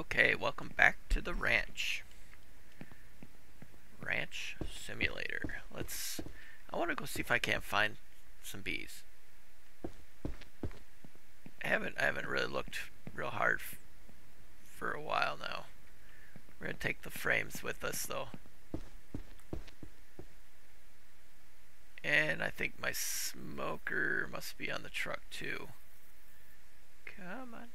Okay, welcome back to the ranch. Ranch Simulator. I want to go see if I can't find some bees. I haven't really looked real hard for a while now. We're gonna take the frames with us though. And I think my smoker must be on the truck too. Come on.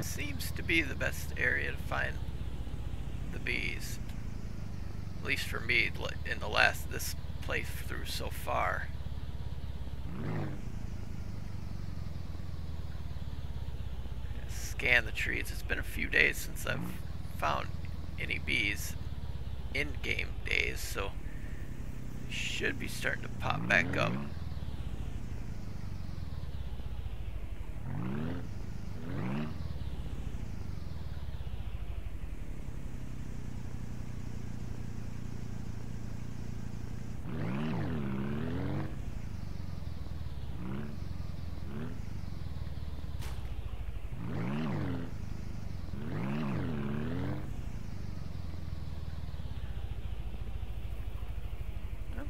Seems to be the best area to find the bees, at least for me in the this playthrough so far. Scan the trees. It's been a few days since I've found any bees in game days, so should be starting to pop back up.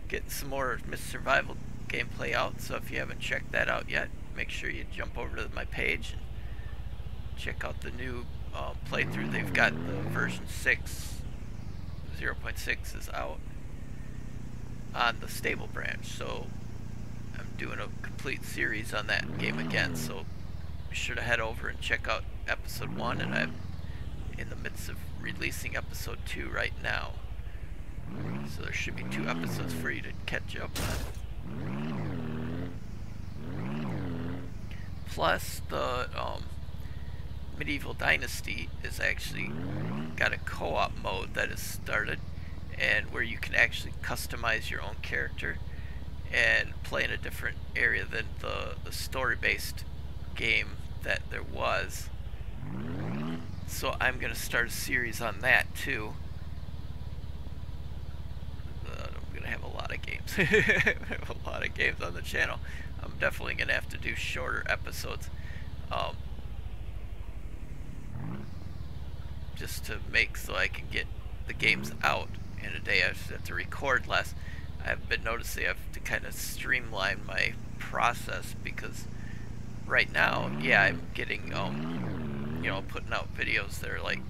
Getting some more Miss Survival gameplay out, so if you haven't checked that out yet, make sure you jump over to my page and check out the new playthrough. They've got the version 6, 0.6 is out on the stable branch, so I'm doing a complete series on that game again, so be sure to head over and check out episode 1, and I'm in the midst of releasing episode 2 right now. So there should be 2 episodes for you to catch up on. Plus the Medieval Dynasty is actually got a co-op mode that has started, and where you can actually customize your own character and play in a different area than the story-based game that there was. So I'm going to start a series on that too. I have a lot of games on the channel. I'm definitely gonna have to do shorter episodes just to make so I can get the games out in a day. I just have to record less. I've been noticing I have to kind of streamline my process, because right now, yeah, I'm getting you know, putting out videos that are like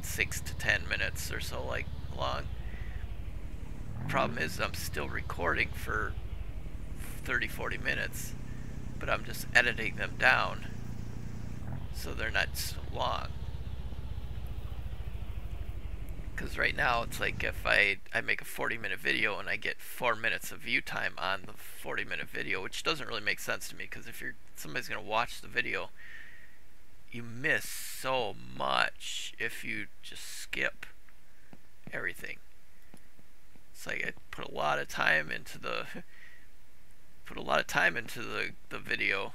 6 to 10 minutes or so like long. Problem is I'm still recording for 30-40 minutes, but I'm just editing them down so they're not so long, because right now it's like if I make a 40-minute video and I get 4 minutes of view time on the 40-minute video, which doesn't really make sense to me, because if somebody's gonna watch the video, you miss so much if you just skip everything. It's like I put a lot of time into the video,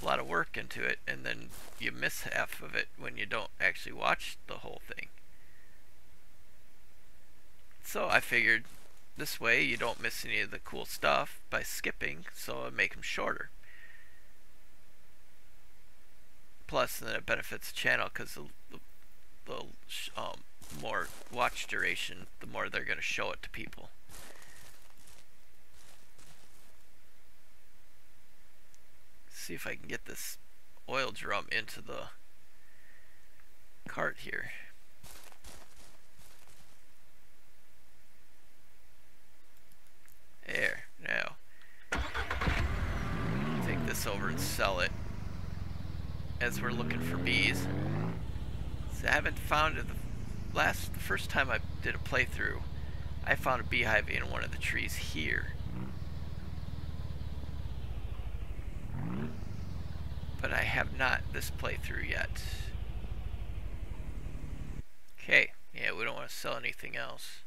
a lot of work into it, and then you miss half of it when you don't actually watch the whole thing. So I figured this way you don't miss any of the cool stuff by skipping, so I make them shorter. Plus then it benefits the channel, because the more watch duration, the more they're going to show it to people. See if I can get this oil drum into the cart here. There, now. Take this over and sell it as we're looking for bees. So I haven't found it. The first time I did a playthrough, I found a beehive in one of the trees here. But I have not this playthrough yet. Okay, yeah, we don't want to sell anything else.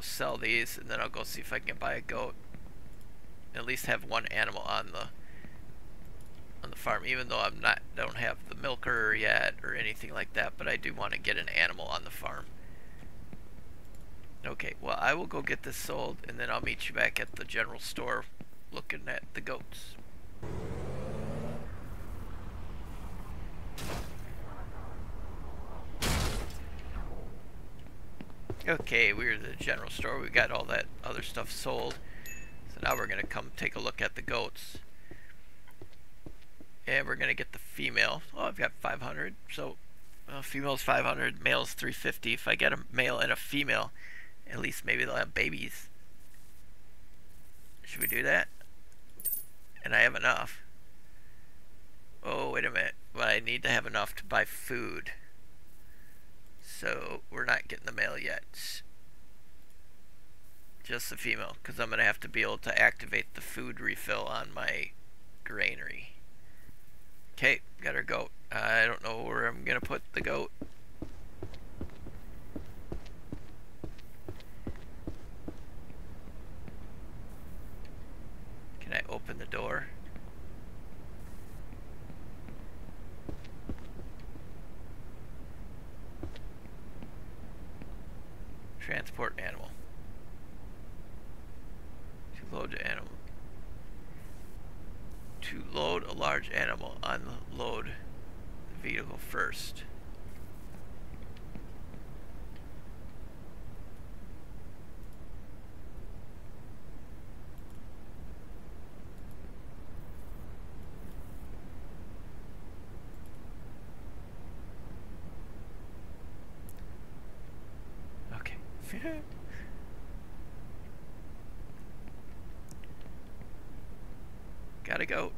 go sell these, and then I'll go see if I can buy a goat. At least have one animal on the farm, even though don't have the milker yet or anything like that, but I do want to get an animal on the farm. Okay, well, I will go get this sold, and then I'll meet you back at the general store looking at the goats. Okay, we're at the general store. We got all that other stuff sold. So now we're going to come take a look at the goats. And we're going to get the female. Oh, I've got 500. So, well, female's 500, male's 350. If I get a male and a female, at least maybe they'll have babies. Should we do that? And I have enough. Oh, wait a minute. Well, I need to have enough to buy food. So we're not getting the male yet, just the female, because I'm gonna have to be able to activate the food refill on my granary. Okay, got our goat. I don't know where I'm gonna put the goat. Can I open the door? Transport animal. To load the animal. To load a large animal, unload the vehicle first. Gotta go.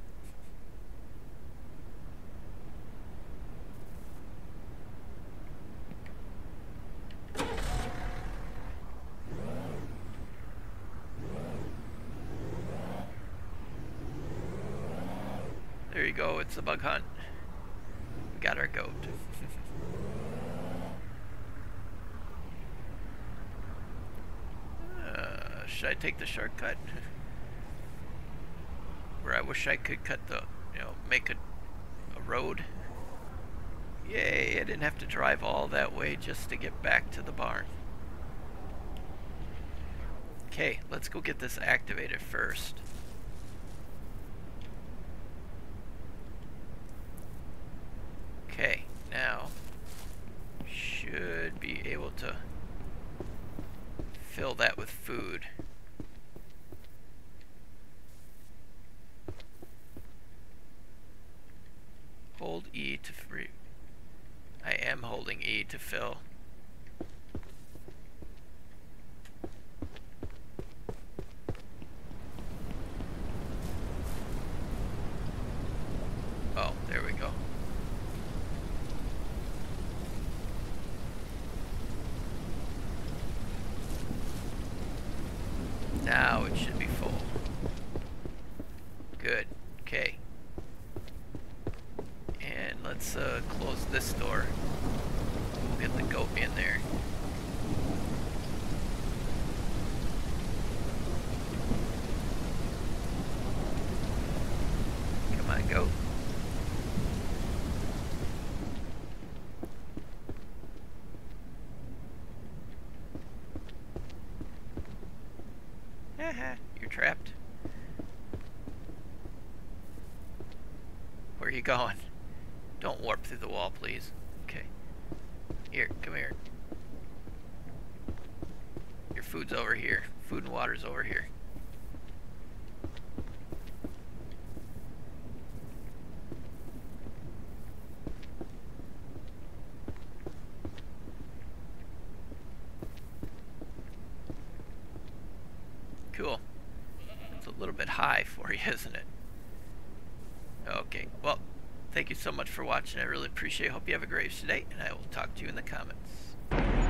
There you go, it's a bug hunt. We got our goat. Should I take the shortcut? Where I wish I could cut the, you know, make a road. Yay, I didn't have to drive all that way just to get back to the barn. Okay, let's go get this activated first. Okay, now should be able to fill that with food. Hold E to free. I am holding E to fill. Oh, there we go. Now it should be full. Good. Okay. And let's close this door. We'll get the goat in there. Come on, goat. Haha, you're trapped. Where are you going? Don't warp through the wall, please. Okay. Here, come here. Your food's over here. Food and water's over here. Cool. It's a little bit high for you, isn't it? Okay, well, thank you so much for watching. I really appreciate it. Hope you have a great day, and I will talk to you in the comments.